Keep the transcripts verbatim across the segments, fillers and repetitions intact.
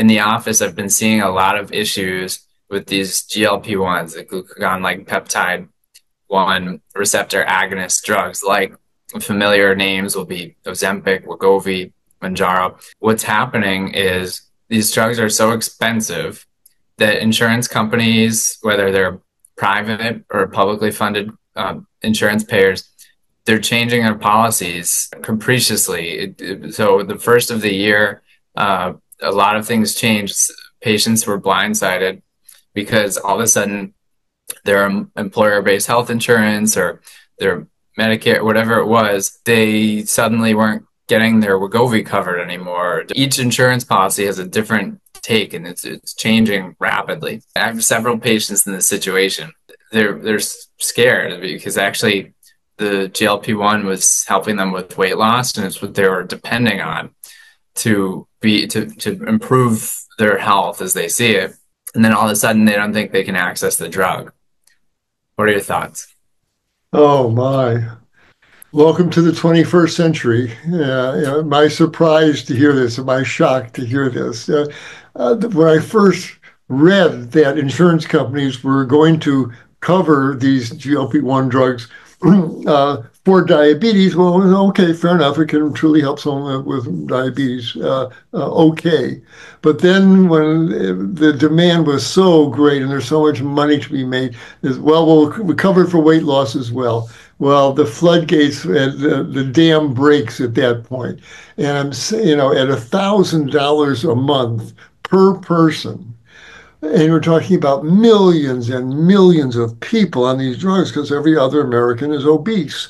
in the office, I've been seeing a lot of issues with these G L P ones, the glucagon-like peptide one receptor agonist drugs, like familiar names will be Ozempic, Wegovy, Manjaro. What's happening is these drugs are so expensive that insurance companies, whether they're private or publicly funded um, insurance payers, they're changing their policies capriciously. It, it, so the first of the year, uh, a lot of things changed. Patients were blindsided because all of a sudden their employer-based health insurance or their Medicare, whatever it was, they suddenly weren't getting their Wegovy covered anymore. Each insurance policy has a different take, and it's, it's changing rapidly. I have several patients in this situation. They're, they're scared because actually the G L P one was helping them with weight loss, and it's what they were depending on to be to, to improve their health as they see it. And then all of a sudden, they don't think they can access the drug. What are your thoughts? Oh, my. Welcome to the twenty-first century. Uh, you know, am I surprised to hear this? Am I shocked to hear this? Uh, uh, when I first read that insurance companies were going to cover these G L P one drugs uh, for diabetes, well, okay, fair enough. It can truly help someone with diabetes, uh, uh, okay. But then when the demand was so great and there's so much money to be made, is well, we'll we cover for weight loss as well. Well, the floodgates, uh, the, the dam breaks at that point. And I'm saying, you know, at one thousand dollars a month per person, and we're talking about millions and millions of people on these drugs because every other American is obese.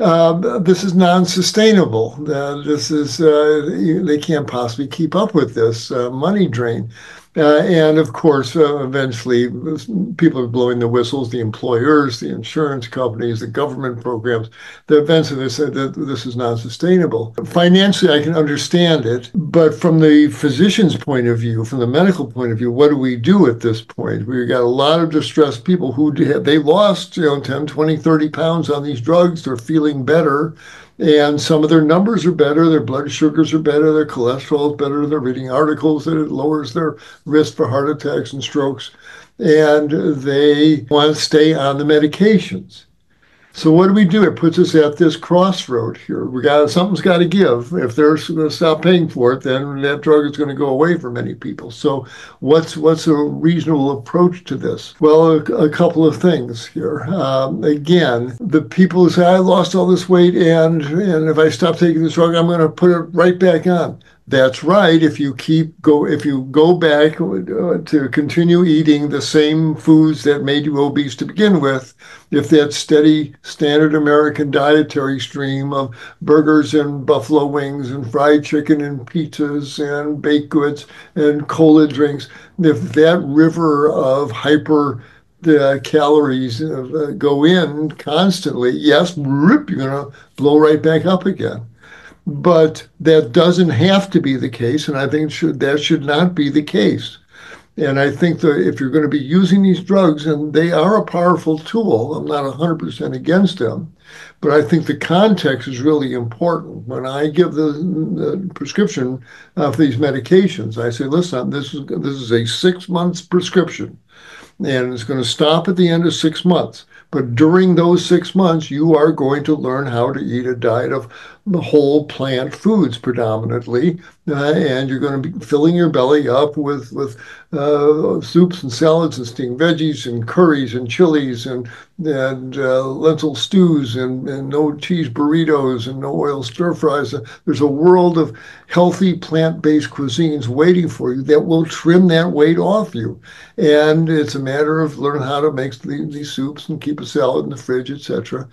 Uh, this is non-sustainable. Uh, this is uh, they can't possibly keep up with this uh, money drain. Uh, and of course, uh, eventually, people are blowing the whistles, the employers, the insurance companies, the government programs. The events of this, that this is not sustainable. Financially, I can understand it, but from the physician's point of view, from the medical point of view, what do we do at this point? We've got a lot of distressed people who have, they lost, you know, ten, twenty, thirty pounds on these drugs. They're feeling better. And some of their numbers are better, their blood sugars are better, their cholesterol is better, they're reading articles that it lowers their risk for heart attacks and strokes, and they want to stay on the medications. So what do we do? It puts us at this crossroad here. We got something's got to give. If they're going to stop paying for it, then that drug is going to go away for many people. So what's what's a reasonable approach to this? Well, a, a couple of things here. Um, again, the people who say, I lost all this weight, and, and if I stop taking this drug, I'm going to put it right back on. That's right. If you keep go, if you go back uh, to continue eating the same foods that made you obese to begin with, if that steady standard American dietary stream of burgers and buffalo wings and fried chicken and pizzas and baked goods and cola drinks, if that river of hyper the calories uh, go in constantly, yes, rip, you're going to blow right back up again. But that doesn't have to be the case, and I think it should, that should not be the case. And I think that if you're going to be using these drugs, and they are a powerful tool, I'm not one hundred percent against them, but I think the context is really important. When I give the, the prescription of these medications, I say, listen, this is, this is a six-month prescription, and it's going to stop at the end of six months. But during those six months, you are going to learn how to eat a diet of whole plant foods predominantly, uh, and you're going to be filling your belly up with, with uh, soups and salads and steamed veggies and curries and chilies and, and uh, lentil stews and, and no cheese burritos and no oil stir fries. There's a world of healthy plant-based cuisines waiting for you that will trim that weight off you. And it's a matter of learning how to make these, these soups and keep a salad in the fridge, et cetera.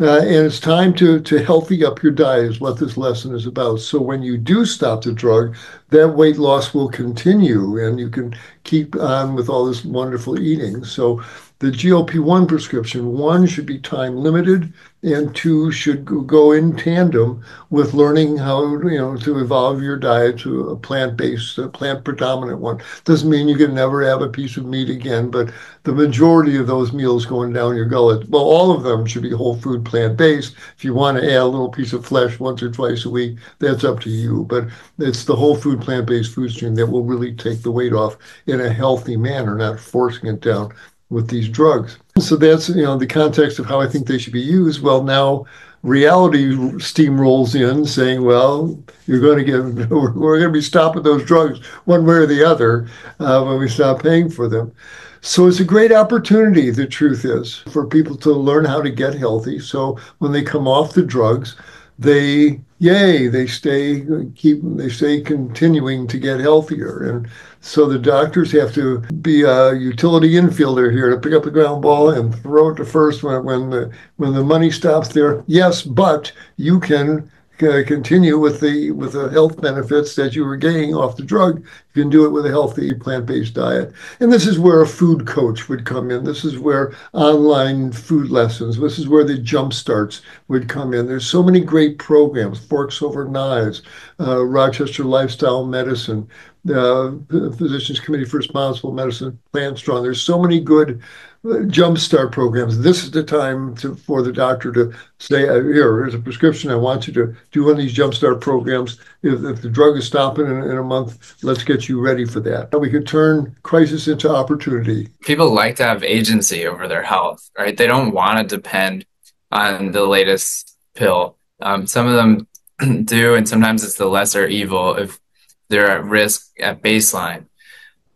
Uh, and it's time to, to healthy up your diet is what this lesson is about. So when you do stop the drug, that weight loss will continue and you can keep on with all this wonderful eating. So the G L P one prescription, one should be time limited and two should go in tandem with learning how, you know, to evolve your diet to a plant-based, a plant-predominant one. Doesn't mean you can never have a piece of meat again, but the majority of those meals going down your gullet, well, all of them should be whole food plant-based. If you want to add a little piece of flesh once or twice a week, that's up to you. But it's the whole food plant-based food stream that will really take the weight off in a healthy manner, not forcing it down with these drugs. So that's, you know, the context of how I think they should be used. Well, now reality steamrolls in saying, well, you're going to get, we're going to be stopping those drugs one way or the other uh, when we stop paying for them. So it's a great opportunity, the truth is, for people to learn how to get healthy. So when they come off the drugs, they, yay, they stay, keep, they stay continuing to get healthier. And so the doctors have to be a utility infielder here to pick up the ground ball and throw it to first when, when, the, when the money stops there. Yes, but you can uh, continue with the, with the health benefits that you were gaining off the drug. You can do it with a healthy plant-based diet. And this is where a food coach would come in. This is where online food lessons, this is where the jump starts would come in. There's so many great programs, Forks Over Knives, uh, Rochester Lifestyle Medicine, uh, Physicians Committee for Responsible Medicine, Plant Strong. There's so many good uh, jump start programs. This is the time to, for the doctor to say, here, here's a prescription. I want you to do one of these jump start programs. If, if the drug is stopping in, in a month, let's get you ready for that. We could turn crisis into opportunity. People like to have agency over their health, right? They don't want to depend on the latest pill. Um, some of them do, and sometimes it's the lesser evil if they're at risk at baseline.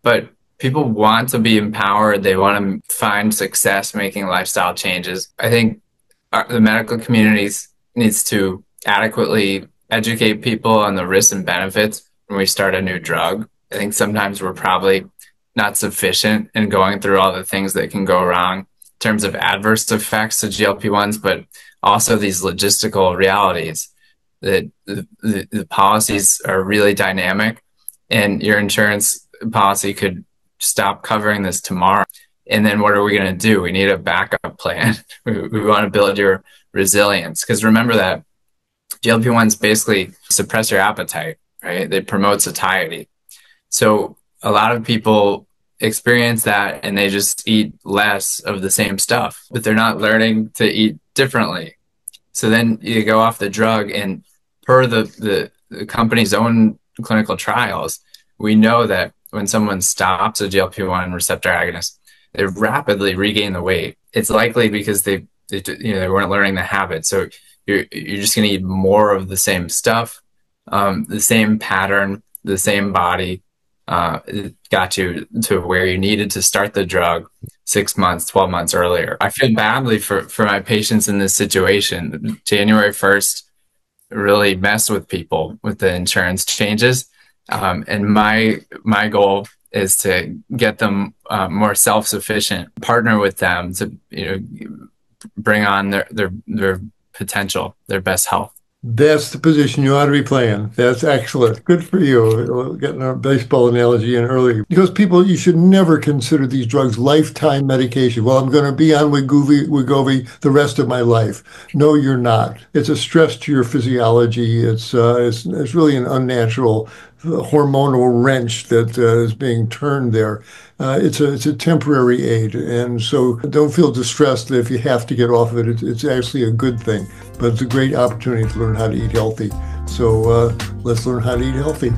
But people want to be empowered. They want to find success making lifestyle changes. I think our, the medical community needs to adequately educate people on the risks and benefits when we start a new drug. I think sometimes we're probably not sufficient in going through all the things that can go wrong in terms of adverse effects to G L P ones, but also these logistical realities that the, the, the policies are really dynamic and your insurance policy could stop covering this tomorrow. And then what are we going to do? We need a backup plan. we, we want to build your resilience, because remember that G L P ones basically suppress your appetite, right? They promote satiety. So a lot of people experience that and they just eat less of the same stuff, but they're not learning to eat differently. So then you go off the drug, and per the, the, the company's own clinical trials, we know that when someone stops a G L P one receptor agonist, they rapidly regain the weight. It's likely because they, they, you know, they weren't learning the habit. So you're, you're just going to eat more of the same stuff, um, the same pattern, the same body. Uh, it got you to where you needed to start the drug six months, twelve months earlier. I feel badly for, for my patients in this situation. January first really messed with people with the insurance changes. Um, and my, my goal is to get them uh, more self-sufficient, partner with them to, you know, bring on their, their, their potential, their best health. That's the position you ought to be playing. That's excellent. Good for you. Getting our baseball analogy in early. Because people, you should never consider these drugs lifetime medication. Well, I'm going to be on Wegovy, Wegovy the rest of my life. No, you're not. It's a stress to your physiology. It's, uh, it's, it's really an unnatural hormonal wrench that uh, is being turned there. Uh, it's a it's a temporary aid, and so don't feel distressed that if you have to get off of it. It's, it's actually a good thing, but it's a great opportunity to learn how to eat healthy. So uh, let's learn how to eat healthy.